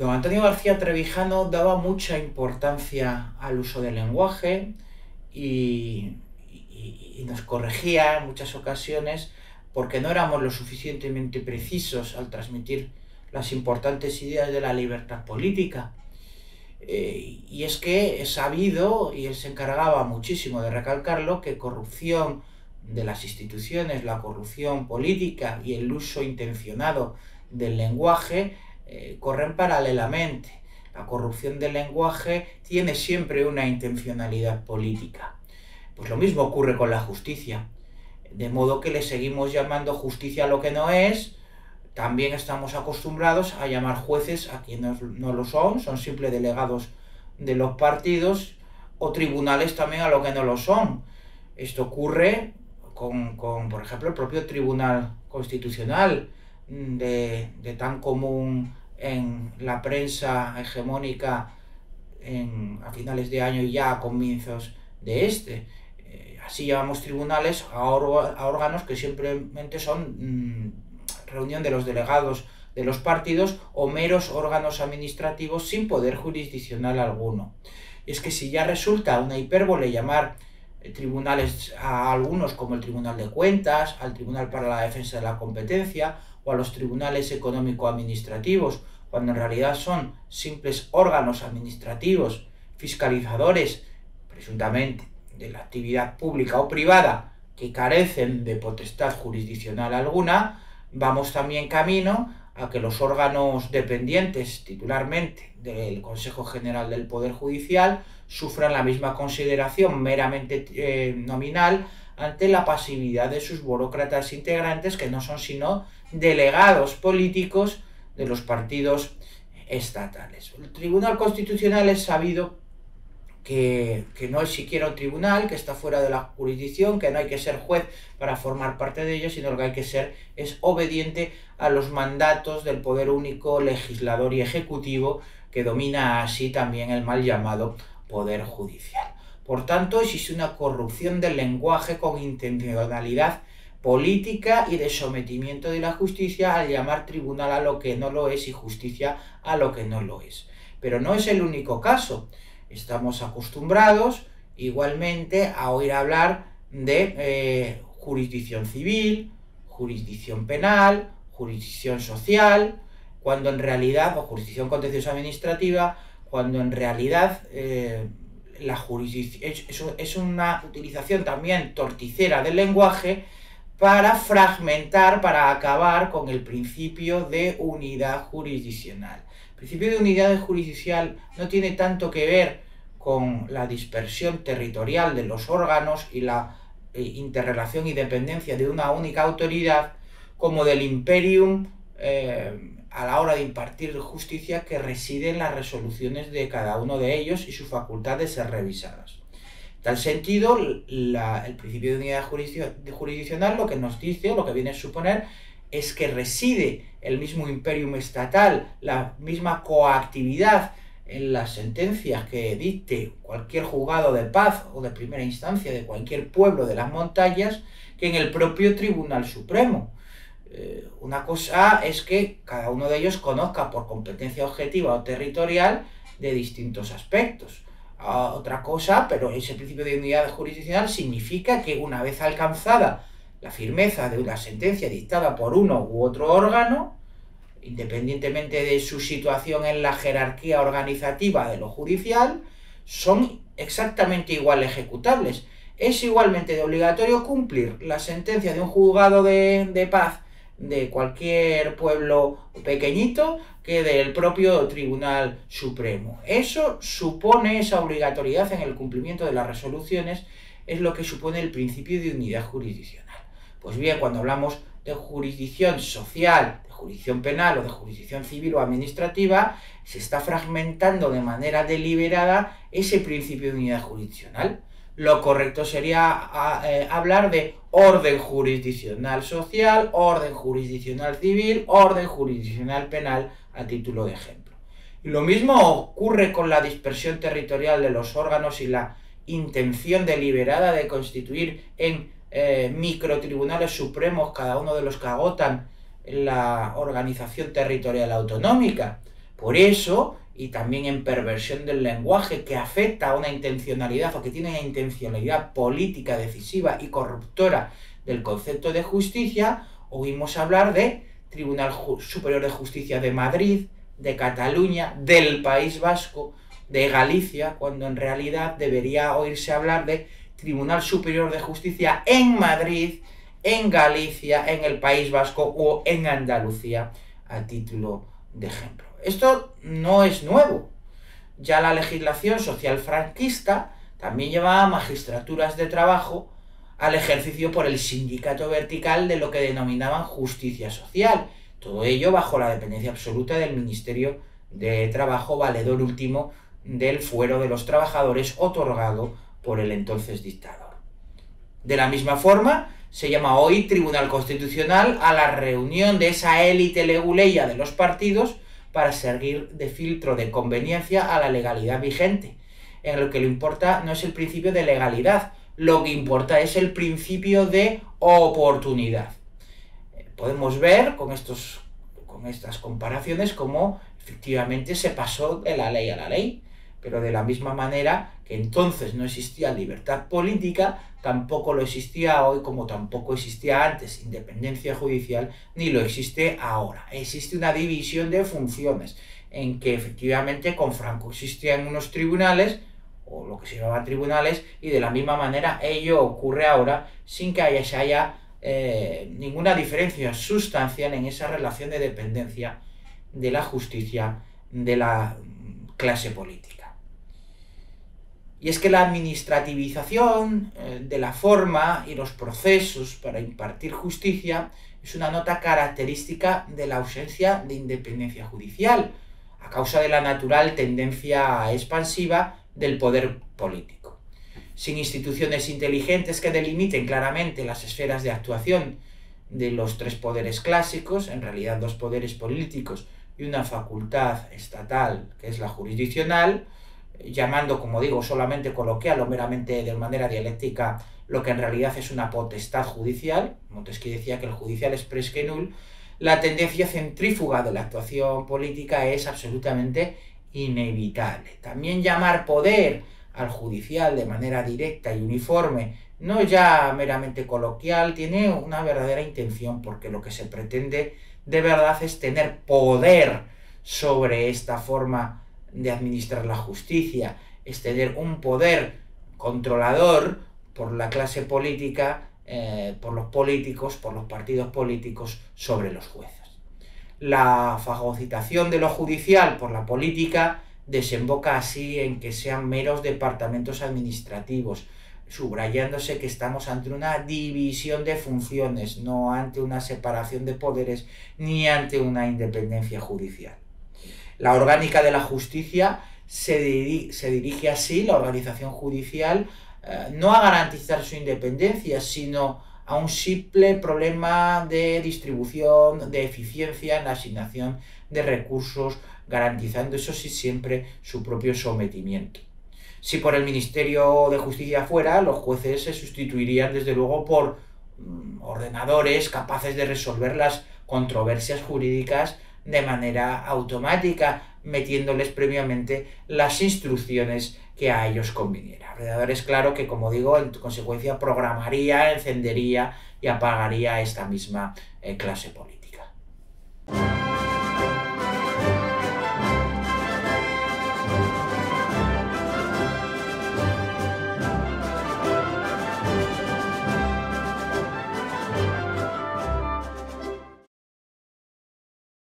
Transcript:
Don Antonio García Trevijano daba mucha importancia al uso del lenguaje y nos corregía en muchas ocasiones porque no éramos lo suficientemente precisos al transmitir las importantes ideas de la libertad política. Y es que es sabido, y él se encargaba muchísimo de recalcarlo, que corrupción de las instituciones, la corrupción política y el uso intencionado del lenguaje corren paralelamente. La corrupción del lenguaje tiene siempre una intencionalidad política. Pues lo mismo ocurre con la justicia. De modo que le seguimos llamando justicia a lo que no es. También estamos acostumbrados a llamar jueces a quienes no lo son simples delegados de los partidos, o tribunales también a lo que no lo son. Esto ocurre con por ejemplo, el propio Tribunal Constitucional, de tan común en la prensa hegemónica a finales de año y ya a comienzos de este. Así llamamos tribunales a órganos que simplemente son reunión de los delegados de los partidos o meros órganos administrativos sin poder jurisdiccional alguno. Y es que si ya resulta una hipérbole llamar tribunales a algunos como el Tribunal de Cuentas, al Tribunal para la Defensa de la Competencia o a los tribunales económico-administrativos, cuando en realidad son simples órganos administrativos, fiscalizadores, presuntamente, de la actividad pública o privada, que carecen de potestad jurisdiccional alguna, vamos también camino a que los órganos dependientes titularmente del Consejo General del Poder Judicial sufran la misma consideración meramente nominal ante la pasividad de sus burócratas integrantes, que no son sino delegados políticos de los partidos estatales. El Tribunal Constitucional es sabido que no es siquiera un tribunal, que está fuera de la jurisdicción, que no hay que ser juez para formar parte de ello, sino lo que hay que ser es obediente a los mandatos del poder único legislador y ejecutivo, que domina así también el mal llamado poder judicial. Por tanto, existe una corrupción del lenguaje con intencionalidad política y de sometimiento de la justicia al llamar tribunal a lo que no lo es y justicia a lo que no lo es. Pero no es el único caso. Estamos acostumbrados igualmente a oír hablar de jurisdicción civil, jurisdicción penal, jurisdicción social, cuando en realidad, o jurisdicción contenciosa administrativa, cuando en realidad la jurisdicción es una utilización también torticera del lenguaje para fragmentar, para acabar con el principio de unidad jurisdiccional. El principio de unidad jurisdiccional no tiene tanto que ver con la dispersión territorial de los órganos y la interrelación y dependencia de una única autoridad, como del imperium a la hora de impartir justicia que reside en las resoluciones de cada uno de ellos y su facultad de ser revisadas. En tal sentido, el principio de unidad jurisdiccional lo que nos dice, o lo que viene a suponer, es que reside el mismo imperium estatal, la misma coactividad en las sentencias que dicte cualquier juzgado de paz o de primera instancia de cualquier pueblo de las montañas, que en el propio Tribunal Supremo. Una cosa es que cada uno de ellos conozca por competencia objetiva o territorial de distintos aspectos. Otra cosa, pero ese principio de unidad jurisdiccional significa que una vez alcanzada la firmeza de una sentencia dictada por uno u otro órgano, independientemente de su situación en la jerarquía organizativa de lo judicial, son exactamente igual ejecutables. Es igualmente de obligatorio cumplir la sentencia de un juzgado de paz de cualquier pueblo pequeñito que del propio Tribunal Supremo. Eso supone, esa obligatoriedad en el cumplimiento de las resoluciones, es lo que supone el principio de unidad jurisdiccional. Pues bien, cuando hablamos de jurisdicción social, de jurisdicción penal o de jurisdicción civil o administrativa, se está fragmentando de manera deliberada ese principio de unidad jurisdiccional. Lo correcto sería hablar de orden jurisdiccional social, orden jurisdiccional civil, orden jurisdiccional penal, a título de ejemplo. Y lo mismo ocurre con la dispersión territorial de los órganos y la intención deliberada de constituir en microtribunales supremos, cada uno de los que agotan la organización territorial autonómica. Por eso, y también en perversión del lenguaje que afecta a una intencionalidad o que tiene una intencionalidad política decisiva y corruptora del concepto de justicia, oímos hablar de Tribunal Superior de Justicia de Madrid, de Cataluña, del País Vasco, de Galicia, cuando en realidad debería oírse hablar de Tribunal Superior de Justicia en Madrid, en Galicia, en el País Vasco o en Andalucía, a título de ejemplo. Esto no es nuevo. Ya la legislación social franquista también llevaba magistraturas de trabajo al ejercicio por el sindicato vertical de lo que denominaban justicia social. Todo ello bajo la dependencia absoluta del Ministerio de Trabajo, valedor último del fuero de los trabajadores otorgado por el entonces dictador. De la misma forma, se llama hoy Tribunal Constitucional a la reunión de esa élite leguleya de los partidos para servir de filtro de conveniencia a la legalidad vigente. En lo que le importa no es el principio de legalidad, lo que importa es el principio de oportunidad. Podemos ver con estas comparaciones cómo efectivamente se pasó de la ley a la ley, pero de la misma manera que entonces no existía libertad política, tampoco lo existía hoy, como tampoco existía antes independencia judicial, ni lo existe ahora. Existe una división de funciones en que efectivamente con Franco existían unos tribunales, o lo que se llamaban tribunales, y de la misma manera ello ocurre ahora sin que haya ninguna diferencia sustancial en esa relación de dependencia de la justicia de la clase política. Y es que la administrativización de la forma y los procesos para impartir justicia es una nota característica de la ausencia de independencia judicial, a causa de la natural tendencia expansiva del poder político. Sin instituciones inteligentes que delimiten claramente las esferas de actuación de los tres poderes clásicos, en realidad dos poderes políticos y una facultad estatal que es la jurisdiccional, llamando, como digo, solamente coloquial o meramente de manera dialéctica lo que en realidad es una potestad judicial, Montesquieu decía que el judicial es presque nul, la tendencia centrífuga de la actuación política es absolutamente inevitable. También llamar poder al judicial de manera directa y uniforme, no ya meramente coloquial, tiene una verdadera intención, porque lo que se pretende de verdad es tener poder sobre esta forma de administrar la justicia, es tener un poder controlador por la clase política, por los políticos, por los partidos políticos sobre los jueces. La fagocitación de lo judicial por la política desemboca así en que sean meros departamentos administrativos, subrayándose que estamos ante una división de funciones, no ante una separación de poderes ni ante una independencia judicial. La orgánica de la justicia se dirige así, la organización judicial, no a garantizar su independencia, sino a un simple problema de distribución, de eficiencia en la asignación de recursos, garantizando eso sí siempre su propio sometimiento. Si por el Ministerio de Justicia fuera, los jueces se sustituirían desde luego por ordenadores capaces de resolver las controversias jurídicas de manera automática, metiéndoles previamente las instrucciones que a ellos conviniera. Ordenadores, claro, que como digo, en consecuencia programaría, encendería y apagaría esta misma clase política.